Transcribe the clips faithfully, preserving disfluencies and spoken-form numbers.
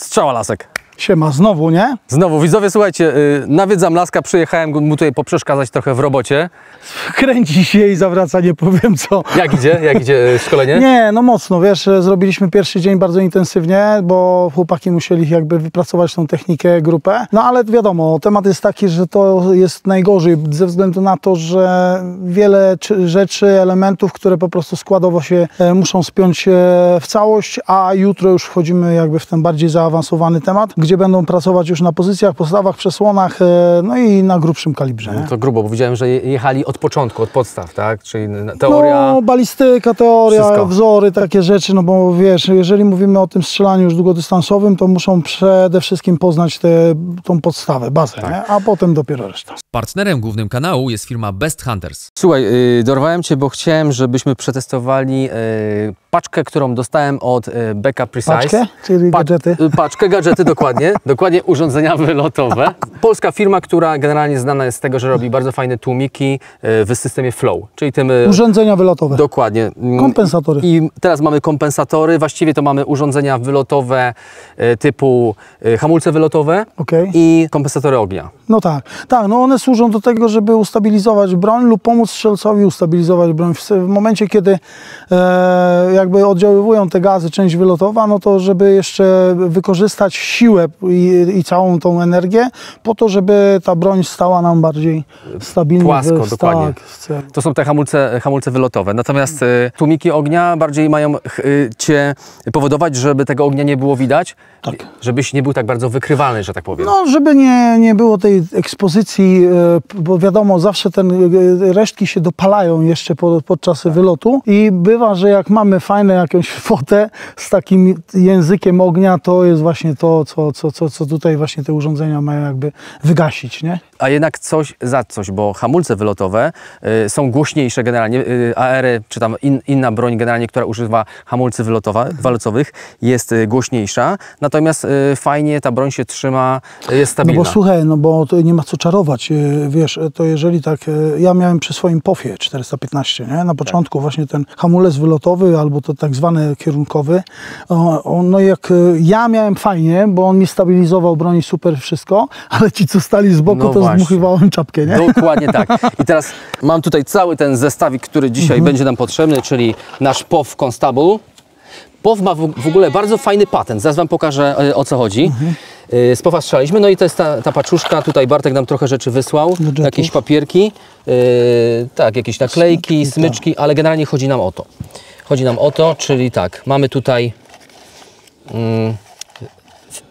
Strzała Lasek. Siema, znowu, nie? Znowu, widzowie, słuchajcie, yy, nawiedzam Laska, przyjechałem mu tutaj poprzeszkadzać trochę w robocie. Kręci się i zawraca, nie powiem co. Jak idzie? Jak idzie szkolenie? Nie, no mocno, wiesz, zrobiliśmy pierwszy dzień bardzo intensywnie, bo chłopaki musieli jakby wypracować tą technikę, grupę. No ale wiadomo, temat jest taki, że to jest najgorzej ze względu na to, że wiele rzeczy, elementów, które po prostu składowo się e, muszą spiąć e, w całość, a jutro już wchodzimy jakby w ten bardziej zaawansowany temat, gdzie będą pracować już na pozycjach, postawach, przesłonach, no i na grubszym kalibrze. No to grubo, bo widziałem, że jechali od początku, od podstaw, tak? Czyli teoria... No, balistyka, teoria, wszystko. Wzory, takie rzeczy, no bo wiesz, jeżeli mówimy o tym strzelaniu już długodystansowym, to muszą przede wszystkim poznać tę tą podstawę, bazę, tak, nie? A potem dopiero reszta. Partnerem głównym kanału jest firma Best Hunters. Słuchaj, yy, dorwałem Cię, bo chciałem, żebyśmy przetestowali yy, paczkę, którą dostałem od yy, B K Precise. Paczkę? Czyli pa gadżety? Yy, paczkę, gadżety, dokładnie. Dokładnie, urządzenia wylotowe. Polska firma, która generalnie znana jest z tego, że robi bardzo fajne tłumiki w systemie Flow, czyli tym... Urządzenia wylotowe. Dokładnie. Kompensatory. I teraz mamy kompensatory, właściwie to mamy urządzenia wylotowe typu hamulce wylotowe, okay, i kompensatory ognia. No tak, tak, no one służą do tego, żeby ustabilizować broń lub pomóc strzelcowi ustabilizować broń. W momencie, kiedy e, jakby oddziaływują te gazy, część wylotowa, no to żeby jeszcze wykorzystać siłę I, i całą tą energię po to, żeby ta broń stała nam bardziej stabilnie. Płasko, w, dokładnie. Tak, to są te hamulce, hamulce wylotowe. Natomiast y, tłumiki ognia bardziej mają y, cię powodować, żeby tego ognia nie było widać, tak, żebyś nie był tak bardzo wykrywalny, że tak powiem. No, żeby nie, nie było tej ekspozycji, y, bo wiadomo, zawsze te y, resztki się dopalają jeszcze pod, podczas tak. wylotu i bywa, że jak mamy fajne jakąś fotę z takim językiem ognia, to jest właśnie to, co Co, co, co tutaj właśnie te urządzenia mają jakby wygasić, nie? A jednak coś za coś, bo hamulce wylotowe y, są głośniejsze generalnie. Y, A R y, czy tam in, inna broń generalnie, która używa hamulcy wylotowych, jest y, głośniejsza. Natomiast y, fajnie ta broń się trzyma, y, jest stabilna. No bo słuchaj, no bo to nie ma co czarować. Y, wiesz, to jeżeli tak... Y, ja miałem przy swoim P O F ie czterysta piętnaście, nie? Na początku tak. właśnie ten hamulec wylotowy albo to tak zwany kierunkowy. O, o, no jak y, ja miałem fajnie, bo on mi stabilizował broń, super wszystko, ale ci, co stali z boku, no to właśnie zdmuchiwałem czapkę, nie? Dokładnie tak. I teraz mam tutaj cały ten zestawik, który dzisiaj mhm. będzie nam potrzebny, czyli nasz P O F Constambul. P O F ma w, w ogóle bardzo fajny patent, zaraz Wam pokażę, y, o co chodzi. Mhm. Y, z P O F a strzeliśmy, no i to jest ta, ta paczuszka, tutaj Bartek nam trochę rzeczy wysłał, Budżetów. jakieś papierki, y, tak, jakieś naklejki, smyczki, smyczki, ale generalnie chodzi nam o to. Chodzi nam o to, czyli tak, mamy tutaj... Mm,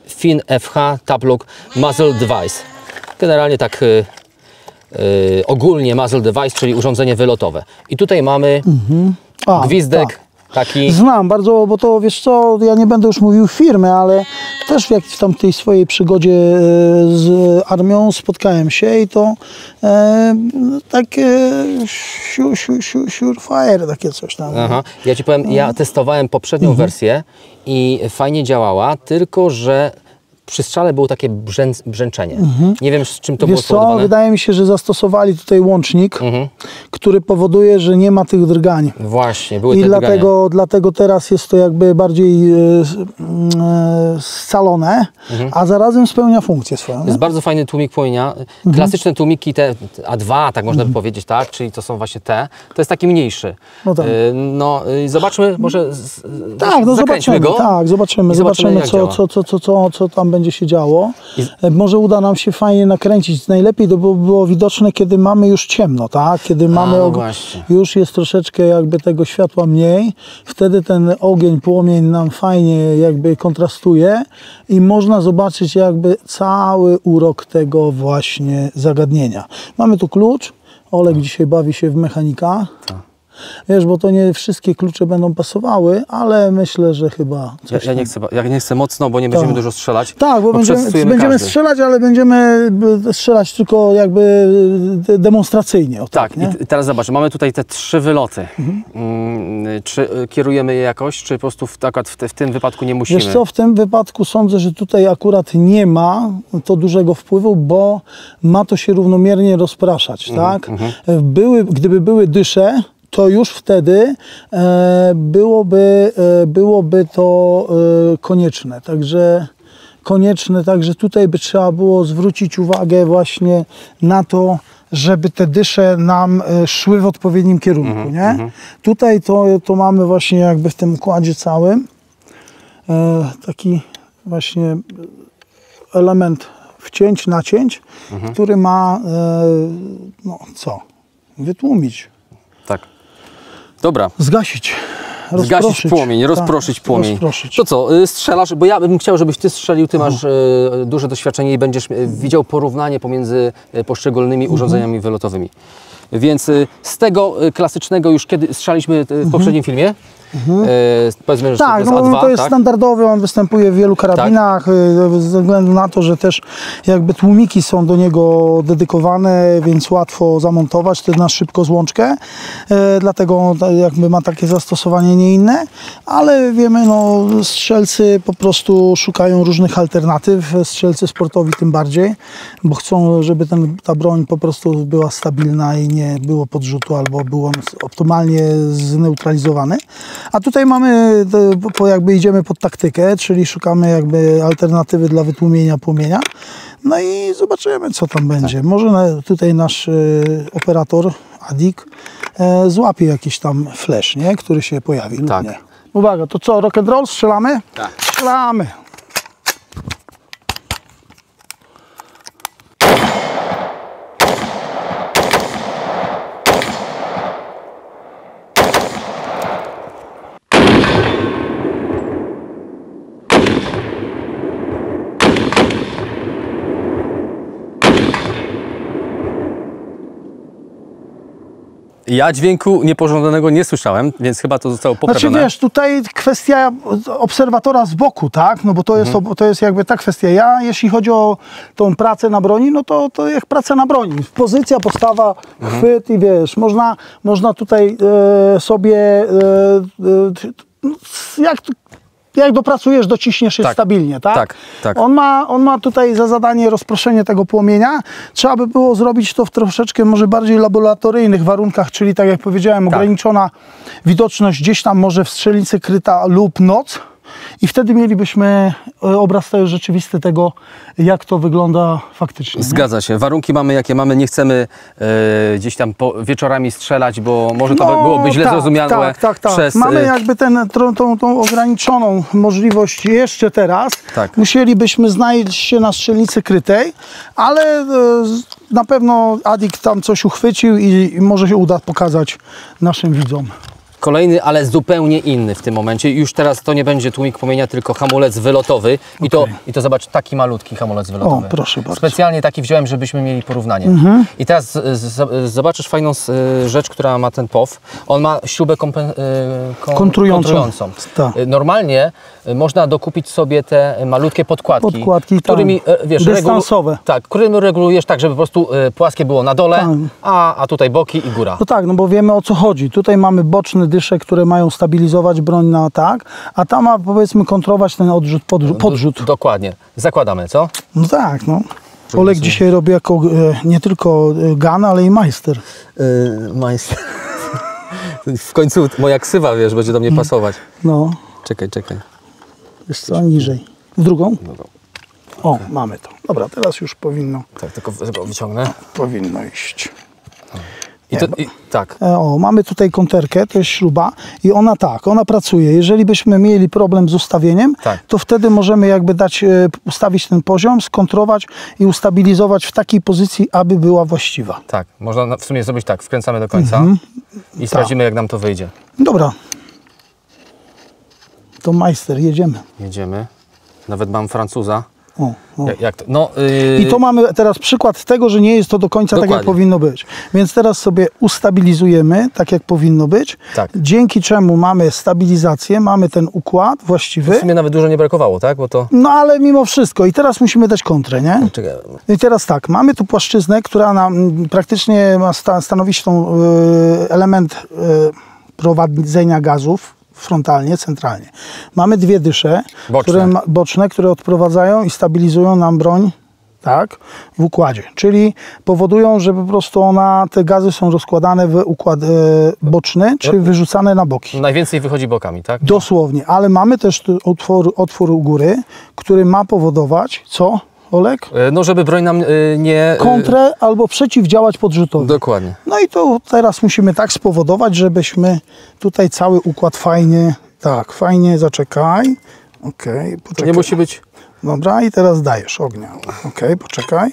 Fin F H Taplock Muzzle Device. Generalnie tak yy, yy, ogólnie Muzzle Device, czyli urządzenie wylotowe. I tutaj mamy mhm. A, gwizdek ta. taki... Znam bardzo, bo to wiesz co, ja nie będę już mówił firmy, ale też w jakiejś tam tej swojej przygodzie z armią spotkałem się i to e, takie siu, siu, siu, surefire, takie coś tam. Aha. Ja Ci powiem, ja testowałem poprzednią mhm. wersję i fajnie działała, tylko że przy strzale było takie brzę, brzęczenie. Mhm. Nie wiem, z czym to Wiesz było spowodowane. Co? Wydaje mi się, że zastosowali tutaj łącznik, mhm. który powoduje, że nie ma tych drgań. Właśnie, były I te dlatego, drgania. dlatego teraz jest to jakby bardziej yy, yy, scalone, mhm. a zarazem spełnia funkcję swoją. To jest bardzo fajny tłumik płomienia. Mhm. Klasyczne tłumiki te A dwa, tak można mhm. by powiedzieć, tak? Czyli to są właśnie te. To jest taki mniejszy. No, tak. yy, no yy, zobaczmy, może z, tak, no zobaczymy go. Tak, zobaczymy, zobaczymy, zobaczymy co, co, co, co, co, co tam będzie się działo. Może uda nam się fajnie nakręcić. Najlepiej to było, było widoczne, kiedy mamy już ciemno, tak? Kiedy mamy A, już jest troszeczkę jakby tego światła mniej. Wtedy ten ogień, płomień nam fajnie jakby kontrastuje i można zobaczyć jakby cały urok tego właśnie zagadnienia. Mamy tu klucz. Olek dzisiaj bawi się w mechanika. Wiesz, bo to nie wszystkie klucze będą pasowały, ale myślę, że chyba coś... Ja, ja, nie, chcę, ja nie chcę mocno, bo nie będziemy to. dużo strzelać. Tak, bo, bo będziemy, będziemy strzelać, ale będziemy strzelać tylko jakby demonstracyjnie. O tak, tak i teraz zobacz, mamy tutaj te trzy wyloty. Mhm. Mm, czy kierujemy je jakoś, czy po prostu w, akurat w, te, w tym wypadku nie musimy? Wiesz co, w tym wypadku sądzę, że tutaj akurat nie ma to dużego wpływu, bo ma to się równomiernie rozpraszać, mhm, tak? Mhm. Były, gdyby były dysze, to już wtedy e, byłoby, e, byłoby to e, konieczne. Także konieczne, także tutaj by trzeba było zwrócić uwagę właśnie na to, żeby te dysze nam szły w odpowiednim kierunku, mm-hmm, nie? Mm-hmm. Tutaj to, to mamy właśnie jakby w tym układzie całym e, taki właśnie element wcięć, nacięć, mm-hmm, który ma e, no co? Wytłumić. Tak. Dobra. Zgasić. Zgasić płomień, rozproszyć tak, płomień. Rozproszyć. To co, strzelasz? Bo ja bym chciał, żebyś ty strzelił, ty masz mhm. y, duże doświadczenie i będziesz widział porównanie pomiędzy poszczególnymi urządzeniami mhm. wylotowymi. Więc y, z tego klasycznego już kiedy strzeliśmy w mhm. poprzednim filmie, mhm. y, powiedzmy, że tak, to jest, A dwa, no to jest tak? standardowy, on występuje w wielu karabinach, tak. y, ze względu na to, że też jakby tłumiki są do niego dedykowane, więc łatwo zamontować, to jest na szybko złączkę, y, dlatego on jakby ma takie zastosowanie, nie inne, ale wiemy, no strzelcy po prostu szukają różnych alternatyw, strzelcy sportowi tym bardziej, bo chcą, żeby ten, ta broń po prostu była stabilna i nie było podrzutu albo był on optymalnie zneutralizowany. A tutaj mamy, po jakby idziemy pod taktykę, czyli szukamy jakby alternatywy dla wytłumienia płomienia. No i zobaczymy, co tam będzie. Tak. Może tutaj nasz y, operator, Adik, y, złapie jakiś tam flash, nie? Który się pojawi. Tak. Nie. Uwaga, to co, rock and roll? Strzelamy? Tak. Strzelamy. Ja dźwięku niepożądanego nie słyszałem, więc chyba to zostało poprawione. Znaczy wiesz, tutaj kwestia obserwatora z boku, tak? No bo to, mhm. jest, to jest jakby ta kwestia. Ja, jeśli chodzi o tą pracę na broni, no to, to jak praca na broni. Pozycja, postawa, mhm. chwyt i wiesz, można, można tutaj e, sobie e, e, jak... Jak dopracujesz, dociśniesz je tak, stabilnie, tak? Tak, tak. On ma, on ma tutaj za zadanie rozproszenie tego płomienia. Trzeba by było zrobić to w troszeczkę może bardziej laboratoryjnych warunkach, czyli tak jak powiedziałem, tak. ograniczona widoczność gdzieś tam może w strzelnicy kryta lub noc. I wtedy mielibyśmy obraz rzeczywisty tego, jak to wygląda faktycznie. Zgadza nie? się. Warunki mamy, jakie mamy. Nie chcemy e, gdzieś tam po, wieczorami strzelać, bo może to no, byłoby źle tak, zrozumiane tak, tak, tak. przez... Mamy jakby ten, tą, tą, tą ograniczoną możliwość jeszcze teraz. Tak. Musielibyśmy znaleźć się na strzelnicy krytej, ale e, na pewno Adik tam coś uchwycił i, i może się uda pokazać naszym widzom. Kolejny, ale zupełnie inny w tym momencie. Już teraz to nie będzie tłumik płomienia, tylko hamulec wylotowy. Okay. I, to, I to zobacz, taki malutki hamulec wylotowy. O, proszę bardzo. Specjalnie taki wziąłem, żebyśmy mieli porównanie. Mm-hmm. I teraz z, z, zobaczysz fajną y, rzecz, która ma ten P O F. On ma śrubę kompen, y, kon, kontrującą. kontrującą. Y, normalnie y, można dokupić sobie te malutkie podkładki, podkładki którymi, y, wiesz, dystansowe. Regu, tak, którymi regulujesz tak, żeby po prostu y, płaskie było na dole, a, a tutaj boki i góra. No tak, no bo wiemy, o co chodzi. Tutaj mamy boczny dysze, które mają stabilizować broń na atak, a ta ma, powiedzmy, kontrolować ten odrzut, podrzut. podrzut. Dokładnie. Zakładamy, co? No tak, no. Oleg dzisiaj robi jako e, nie tylko gan, ale i majster. Yy, majster. W końcu moja ksywa, wiesz, będzie do mnie pasować. No. Czekaj, czekaj. Wiesz co, niżej. W drugą? Dobra. O, okay. Mamy to. Dobra, teraz już powinno... Tak, tylko wyciągnę. Powinno iść. I to, i, tak. O, mamy tutaj konterkę, to jest śruba i ona tak, ona pracuje. Jeżeli byśmy mieli problem z ustawieniem, tak. to wtedy możemy jakby dać, ustawić ten poziom, skontrować i ustabilizować w takiej pozycji, aby była właściwa. Tak, można w sumie zrobić tak, wkręcamy do końca mhm. i sprawdzimy, tak. jak nam to wyjdzie. Dobra. To majster, jedziemy. Jedziemy. Nawet mam Francuza. O, o. Jak, jak to? No, yy... I to mamy teraz przykład tego, że nie jest to do końca Dokładnie. tak, jak powinno być. Więc teraz sobie ustabilizujemy tak, jak powinno być. Tak. Dzięki czemu mamy stabilizację, mamy ten układ właściwy. W sumie nawet dużo nie brakowało, tak? Bo to... No ale mimo wszystko. I teraz musimy dać kontrę, nie? Czekaj. I teraz tak, mamy tu płaszczyznę, która nam praktycznie ma sta stanowić tą yy, element yy, prowadzenia gazów. Frontalnie, centralnie. Mamy dwie dysze boczne. Które, boczne, które odprowadzają i stabilizują nam broń tak, w układzie, czyli powodują, że po prostu ona, te gazy są rozkładane w układ e, boczny, czy wyrzucane na boki. Najwięcej wychodzi bokami, tak? Dosłownie, ale mamy też otwór, otwór u góry, który ma powodować, co, Olek? No, żeby broń nam y, nie... kontrę y... albo przeciwdziałać podrzutowi. Dokładnie. No i to teraz musimy tak spowodować, żebyśmy tutaj cały układ fajnie, tak, fajnie, zaczekaj. Okej, poczekaj. Nie musi być... Dobra, i teraz dajesz ognia. Ok, poczekaj.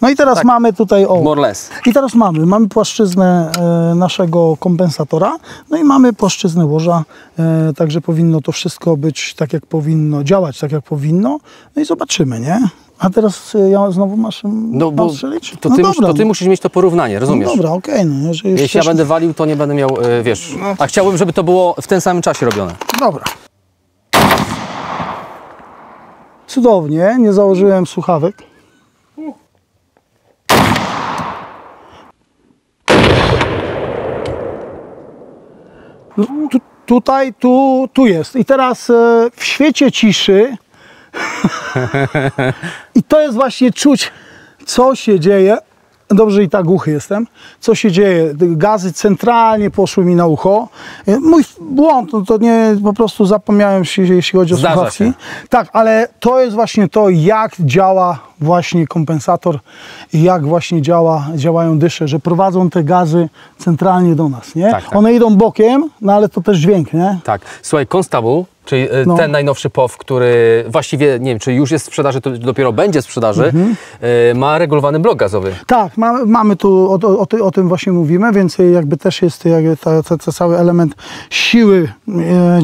No i teraz tak, mamy tutaj... O, more less. I teraz mamy, mamy płaszczyznę e, naszego kompensatora, no i mamy płaszczyznę łoża, e, także powinno to wszystko być tak, jak powinno, działać tak, jak powinno. No i zobaczymy, nie? A teraz ja znowu masz, no, bo masz strzelić? To, no ty dobra. to ty musisz mieć to porównanie, rozumiesz? No dobra, okej. Okay, no, jeżeli Jeśli chcesz... ja będę walił, to nie będę miał, e, wiesz... No. A chciałbym, żeby to było w tym samym czasie robione. Dobra. Cudownie, nie założyłem słuchawek. No, tu, tutaj, tu, tu jest. I teraz e, w świecie ciszy i to jest właśnie czuć, co się dzieje. Dobrze, i tak głuchy jestem. Co się dzieje? Gazy centralnie poszły mi na ucho. Mój błąd, to nie, po prostu zapomniałem się, jeśli chodzi o słuchawki. Tak, ale to jest właśnie to, jak działa właśnie kompensator i jak właśnie działa, działają dysze, że prowadzą te gazy centralnie do nas, nie? Tak, tak. One idą bokiem, no ale to też dźwięk, nie? Tak. Słuchaj, Constambul, czyli no. ten najnowszy P O F, który właściwie, nie wiem, czy już jest w sprzedaży, to dopiero będzie w sprzedaży, mhm. y, ma regulowany blok gazowy. Tak, ma, mamy tu, o, o, o tym właśnie mówimy, więc jakby też jest jakby ta, ta, ta cały element siły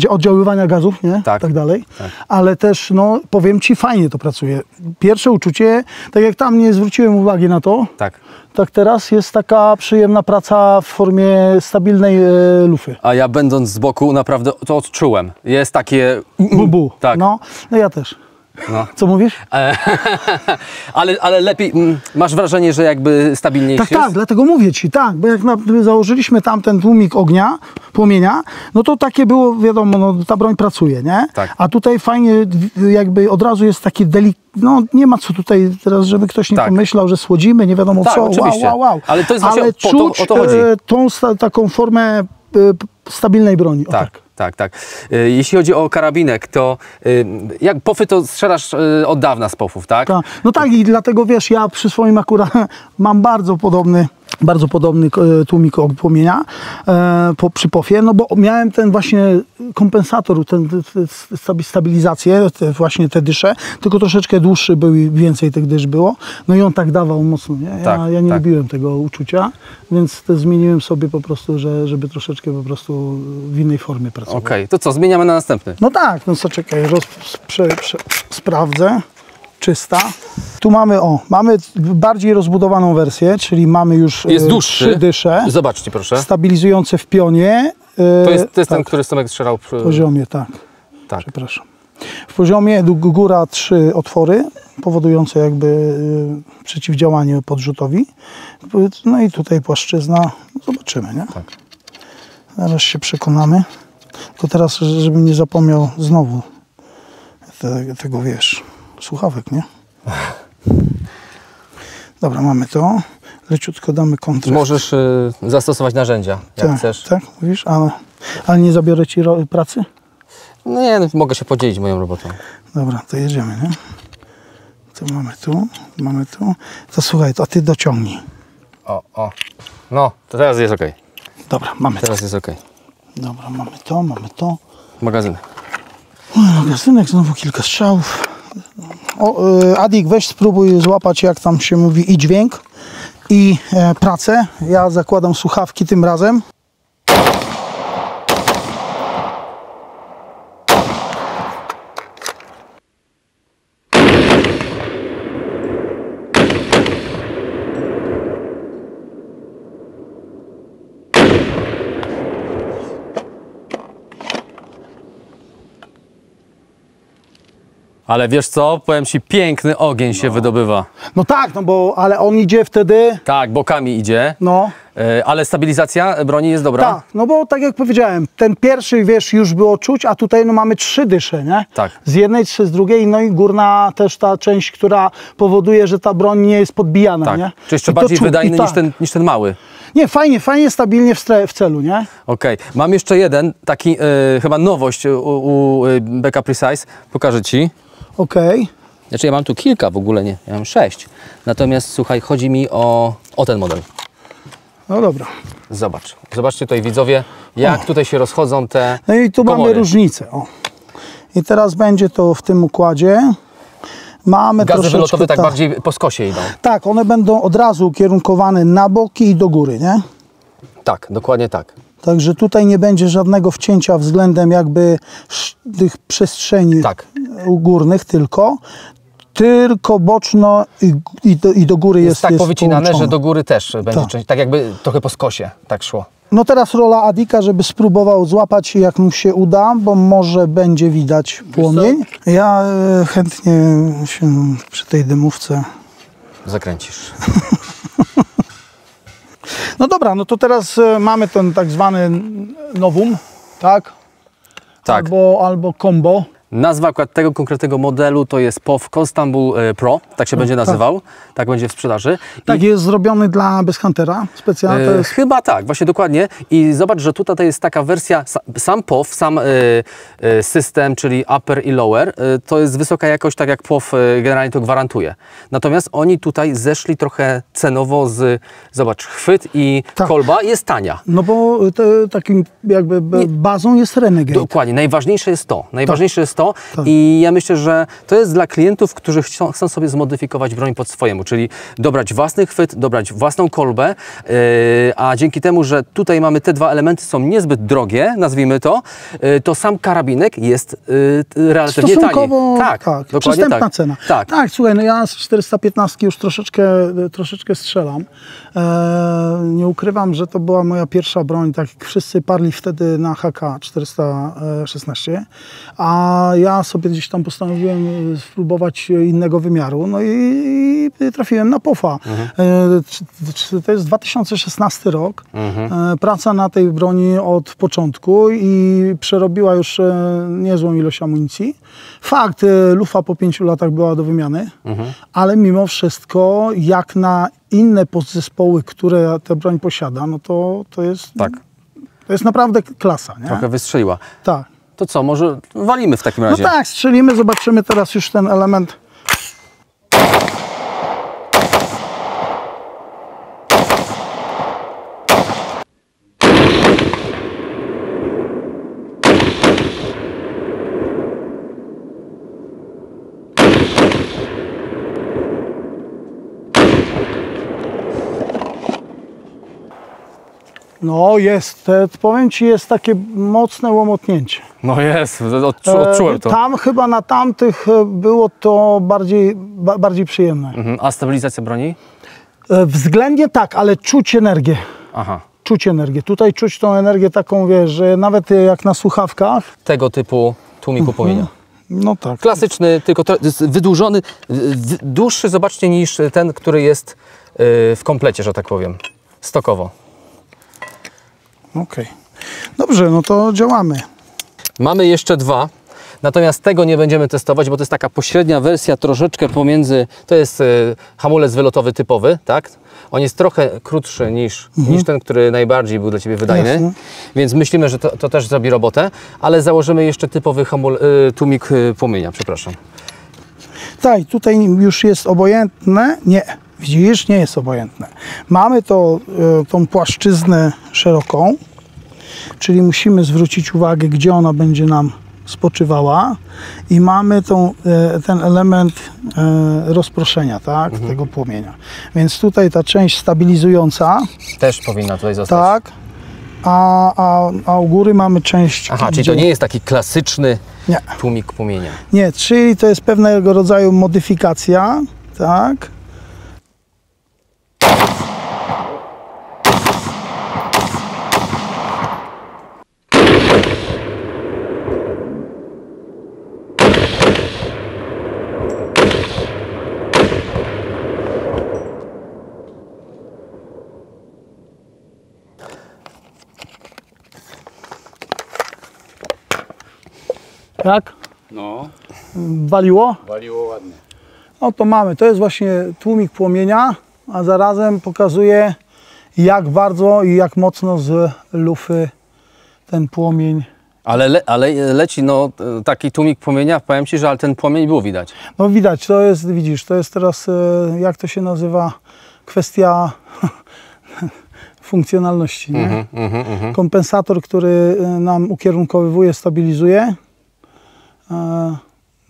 e, oddziaływania gazów, nie? Tak, tak dalej. Tak. Ale też, no, powiem Ci, fajnie to pracuje. Pierwsze uczucie, tak jak tam nie zwróciłem uwagi na to, tak, tak teraz jest taka przyjemna praca w formie stabilnej e, lufy. A ja będąc z boku naprawdę to odczułem. Jest tak Takie... Bubu. Tak. No, no ja też. No. Co mówisz? ale, ale lepiej, masz wrażenie, że jakby stabilniejszy tak, jest? Tak, dlatego mówię Ci, tak, bo jak na, założyliśmy tamten tłumik ognia, płomienia, no to takie było, wiadomo, no, ta broń pracuje, nie? Tak. A tutaj fajnie jakby od razu jest taki delikatny, no nie ma co tutaj teraz, żeby ktoś nie tak. pomyślał, że słodzimy, nie wiadomo tak, co, oczywiście. wow, wow, wow. Ale to jest właśnie ale o, czuć o to chodzi. tą sta, taką formę y, stabilnej broni. Tak. O, tak. Tak, tak. Jeśli chodzi o karabinek, to jak pofy to strzelasz od dawna z pofów, tak? Ta. No tak i dlatego wiesz, ja przy swoim akurat mam bardzo podobny, bardzo podobny tłumik płomienia e, po, przy pofie, no bo miałem ten właśnie kompensator, ten, ten stabilizację, te, właśnie te dysze, tylko troszeczkę dłuższy był i więcej tych dysz było, no i on tak dawał mocno, nie? Ja, tak, ja nie tak. lubiłem tego uczucia, więc te zmieniłem sobie po prostu, że, żeby troszeczkę po prostu w innej formie pracować. Okej, okay, to co, zmieniamy na następny? No tak, no co, czekaj, roz, prze, prze, sprawdzę. Czysta. Tu mamy, o, mamy bardziej rozbudowaną wersję, czyli mamy już jest dłuższy. trzy dysze. Zobaczcie, proszę. Stabilizujące w pionie. To jest, to jest tak. ten, który Tomek strzelał przy... W poziomie, tak. tak. Przepraszam. W poziomie góra trzy otwory, powodujące jakby przeciwdziałanie podrzutowi. No i tutaj płaszczyzna. Zobaczymy, nie? Tak. Zaraz się przekonamy. Tylko teraz, żebym nie zapomniał znowu te, tego, wiesz... słuchawek, nie? Dobra, mamy to. Leciutko damy kontrę. Możesz y, zastosować narzędzia, jak tak, chcesz. Tak, mówisz? Ale, ale nie zabiorę Ci pracy? No nie, no, mogę się podzielić moją robotą. Dobra, to jedziemy, nie? To mamy tu, mamy tu. To słuchaj, to, a Ty dociągnij. O, o. No, to teraz jest ok. Dobra, mamy teraz to. Teraz jest ok. Dobra, mamy to, mamy to. Magazynek. O, magazynek, znowu kilka strzałów. O, y, Adik, weź spróbuj złapać, jak tam się mówi, i dźwięk, i e, pracę. Ja zakładam słuchawki tym razem. Ale wiesz co, powiem ci, piękny ogień się no. wydobywa. No tak, no bo, ale on idzie wtedy... Tak, bokami idzie. No. Yy, ale stabilizacja broni jest dobra? Tak, no bo tak jak powiedziałem, ten pierwszy, wiesz, już było czuć, a tutaj no mamy trzy dysze, nie? Tak. Z jednej, trzy z drugiej, no i górna też ta część, która powoduje, że ta broń nie jest podbijana, tak. nie? Czy jeszcze I bardziej wydajny niż, tak. ten, niż ten mały? Nie, fajnie, fajnie, stabilnie w, w celu, nie? Okej, okay. Mam jeszcze jeden, taki yy, chyba nowość u, u B K Precise, pokażę ci. Okej. Okay. Znaczy ja mam tu kilka w ogóle, nie, ja mam sześć. Natomiast słuchaj, chodzi mi o, o ten model. No dobra. Zobacz, zobaczcie tutaj widzowie, jak o. tutaj się rozchodzą te No i tu komory. Mamy różnicę. O. I teraz będzie to w tym układzie. Mamy Gazy wylotowe tak ta... bardziej po skosie idą. Tak, one będą od razu ukierunkowane na boki i do góry, nie? Tak, dokładnie tak. Także tutaj nie będzie żadnego wcięcia względem jakby tych przestrzeni tak. górnych tylko, tylko boczno i, i, do, i do góry jest, jest tak jest powycinane, połączone. Że do góry też będzie, tak. tak jakby trochę po skosie tak szło. No teraz rola Adika, żeby spróbował złapać, jak mu się uda, bo może będzie widać płomień. Ja e, chętnie się przy tej dymówce... Zakręcisz. No dobra, no to teraz mamy ten tak zwany nowum, tak? Tak. Albo, albo combo. Nazwa akurat tego konkretnego modelu to jest P O F Constambul Pro, tak się no, będzie nazywał, tak. tak będzie w sprzedaży. Tak, I... jest zrobiony dla Best Huntera specjalnie? Yy, jest... Chyba tak, właśnie dokładnie. I zobacz, że tutaj to jest taka wersja, sam P O F, sam yy, yy, system, czyli upper i lower, yy, to jest wysoka jakość, tak jak P O F yy, generalnie to gwarantuje. Natomiast oni tutaj zeszli trochę cenowo z, zobacz, chwyt i tak. kolba jest tania. No bo te, takim jakby bazą jest Renegade. Dokładnie, najważniejsze jest to, najważniejsze tak. jest to. Tak. I ja myślę, że to jest dla klientów, którzy chcą, chcą sobie zmodyfikować broń pod swojemu, czyli dobrać własny chwyt, dobrać własną kolbę, yy, a dzięki temu, że tutaj mamy te dwa elementy, są niezbyt drogie, nazwijmy to, yy, to sam karabinek jest yy, relatywnie tani. Tak, tak, przystępna tak. cena. Tak. tak, słuchaj, no ja z czterysta piętnaście już troszeczkę, troszeczkę strzelam. Eee, nie ukrywam, że to była moja pierwsza broń, tak jak wszyscy parli wtedy na H K czterysta szesnaście, a ja sobie gdzieś tam postanowiłem spróbować innego wymiaru, no i trafiłem na P O F-a. Mhm. To jest dwa tysiące szesnasty rok. Mhm. Praca na tej broni od początku i przerobiła już niezłą ilość amunicji. Fakt, lufa po pięciu latach była do wymiany, mhm. ale mimo wszystko jak na inne podzespoły, które ta broń posiada, no to, to jest... Tak. To jest naprawdę klasa, nie? Trochę wystrzeliła. Tak. To co, może walimy w takim razie? No tak, strzelimy, zobaczymy teraz już ten element. No jest, powiem ci, jest takie mocne łomotnięcie. No jest, odczu, odczułem to. Tam chyba na tamtych było to bardziej, ba, bardziej przyjemne. Mhm. A stabilizacja broni? Względnie tak, ale czuć energię. Aha. Czuć energię. Tutaj czuć tą energię taką, wiesz, że nawet jak na słuchawkach. Tego typu tłumiku mhm. powinien. No tak. Klasyczny, tylko wydłużony, dłuższy zobaczcie niż ten, który jest w komplecie, że tak powiem, stokowo. Okej. Okay. Dobrze, no to działamy. Mamy jeszcze dwa, natomiast tego nie będziemy testować, bo to jest taka pośrednia wersja, troszeczkę pomiędzy... To jest y, hamulec wylotowy typowy, tak? On jest trochę krótszy niż, mhm. niż ten, który najbardziej był dla Ciebie wydajny, Jasne. Więc myślimy, że to, to też zrobi robotę, ale założymy jeszcze typowy hamul, y, tłumik y, płomienia, przepraszam. Tak, tutaj już jest obojętne, nie. Widzisz, nie jest obojętne. Mamy to, tą płaszczyznę szeroką, czyli musimy zwrócić uwagę, gdzie ona będzie nam spoczywała i mamy tą, ten element rozproszenia, tak, mhm. tego płomienia. Więc tutaj ta część stabilizująca też powinna tutaj zostać. Tak, a, a, a u góry mamy część... Aha, gdzie... czyli to nie jest taki klasyczny nie. tłumik płomienia. Nie, czyli to jest pewnego rodzaju modyfikacja, tak. Tak? No. Waliło? Waliło ładnie. No to mamy. To jest właśnie tłumik płomienia, a zarazem pokazuje, jak bardzo i jak mocno z lufy ten płomień. Ale, le, ale leci no, taki tłumik płomienia, powiem Ci, że ale ten płomień było widać. No widać, to jest, widzisz, to jest teraz, jak to się nazywa, kwestia funkcjonalności, nie? Mm-hmm, mm-hmm, mm-hmm. Kompensator, który nam ukierunkowywuje, stabilizuje.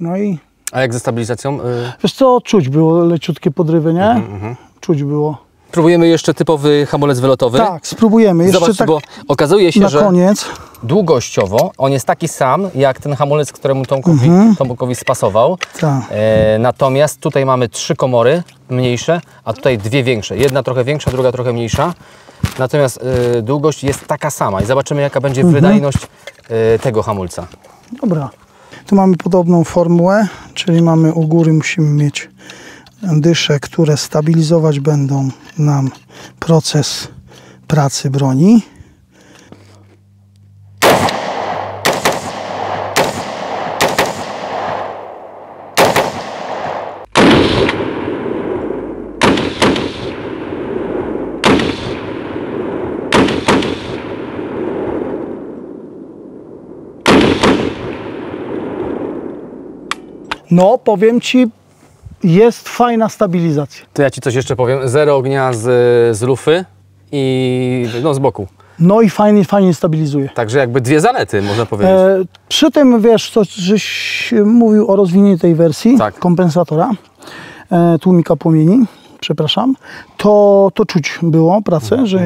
No i... A jak ze stabilizacją? Wiesz co, czuć było leciutkie podrywy, nie? Mm-hmm. Czuć było. Spróbujemy jeszcze typowy hamulec wylotowy. Tak, spróbujemy. Jeszcze Zobacz, tak bo okazuje się, że koniec. Długościowo on jest taki sam, jak ten hamulec, któremu Tomkowi, mhm. Tomkowi spasował. Tak. E, natomiast tutaj mamy trzy komory mniejsze, a tutaj dwie większe. Jedna trochę większa, druga trochę mniejsza. Natomiast e, długość jest taka sama i zobaczymy, jaka będzie mhm. wydajność e, tego hamulca. Dobra. Tu mamy podobną formułę, czyli mamy u góry musimy mieć dysze, które stabilizować będą nam proces pracy broni. No, powiem Ci, jest fajna stabilizacja. To ja Ci coś jeszcze powiem. Zero ognia z, z lufy i no, z boku. No i fajnie, fajnie stabilizuje. Także jakby dwie zalety, można powiedzieć. E, przy tym, wiesz, co, żeś mówił o rozwiniętej wersji tak. kompensatora, e, tłumika płomieni, przepraszam, to, to czuć było pracę, mhm. że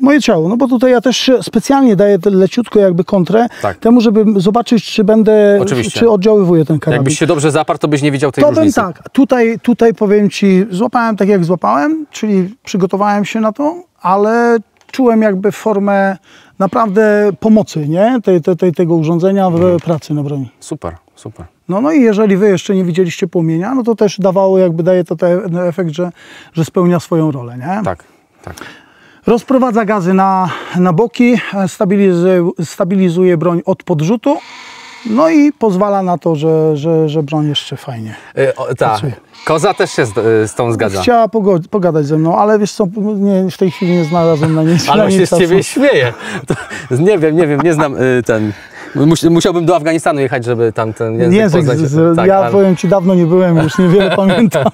moje ciało, no bo tutaj ja też specjalnie daję leciutko jakby kontrę tak. temu, żeby zobaczyć, czy będę, Oczywiście. czy oddziaływuje ten karabin. Jakbyś się dobrze zaparł, to byś nie widział tej to różnicy. Bym tak, tutaj, tutaj powiem Ci, złapałem tak jak złapałem, czyli przygotowałem się na to, ale czułem jakby formę naprawdę pomocy, nie? Te, te, te, tego urządzenia w mhm. pracy na broni. Super, super. No, no i jeżeli Wy jeszcze nie widzieliście płomienia, no to też dawało, jakby daje to ten efekt, że, że spełnia swoją rolę, nie? Tak, tak. Rozprowadza gazy na, na boki, stabilizuje, stabilizuje broń od podrzutu, no i pozwala na to, że, że, że broń jeszcze fajnie yy, o, ta. Koza też się z, yy, z tą zgadza. Chciała pogadać ze mną, ale wiesz co, nie, w tej chwili nie znalazłem na niej. Ale się z Ciebie śmieje. To, nie wiem, nie wiem, nie znam yy, ten... Musiałbym do Afganistanu jechać, żeby tam ten język, język poznać. Z, z, tak, ja ale... powiem Ci, dawno nie byłem, już niewiele pamiętam.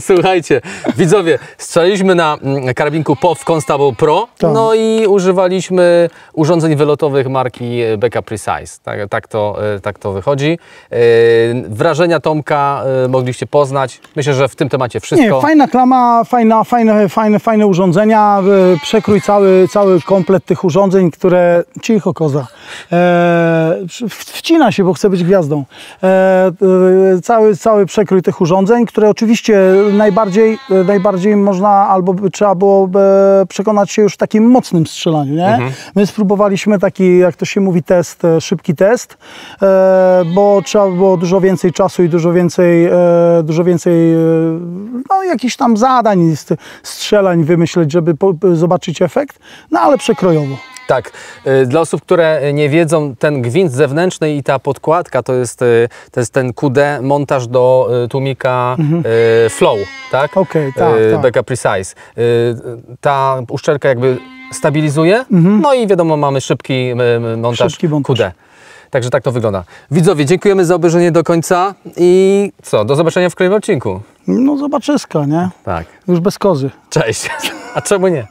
Słuchajcie, widzowie, strzeliliśmy na karabinku P O F Constambul Pro, tam. No i używaliśmy urządzeń wylotowych marki B K Precise. Tak, tak, to, tak to wychodzi. Yy, wrażenia Tomka yy, mogliście poznać. Myślę, że w tym temacie wszystko. Nie, fajna klama, fajna, fajne, fajne, fajne urządzenia. Yy, przekrój cały, cały komplet tych urządzeń, które... Cicho, koza. Yy, Wcina się, bo chce być gwiazdą. E, cały, cały przekrój tych urządzeń, które oczywiście najbardziej, najbardziej można albo trzeba było przekonać się już w takim mocnym strzelaniu. Nie? Mhm. My spróbowaliśmy taki, jak to się mówi, test, szybki test, e, bo trzeba było dużo więcej czasu i dużo więcej, e, dużo więcej e, no, jakichś tam zadań, strzelań wymyśleć, żeby po, zobaczyć efekt, no ale przekrojowo. Tak, dla osób, które nie wiedzą, ten gwint zewnętrzny i ta podkładka to jest, to jest ten Q D montaż do tłumika mhm. Flow, tak? Okej, okay, tak, tak. B K Precise. Ta uszczelka jakby stabilizuje, mhm. no i wiadomo, mamy szybki montaż, szybki montaż Q D. Także tak to wygląda. Widzowie, dziękujemy za obejrzenie do końca i co, do zobaczenia w kolejnym odcinku. No zobaczyska, nie? Tak. Już bez kozy. Cześć. A czemu nie?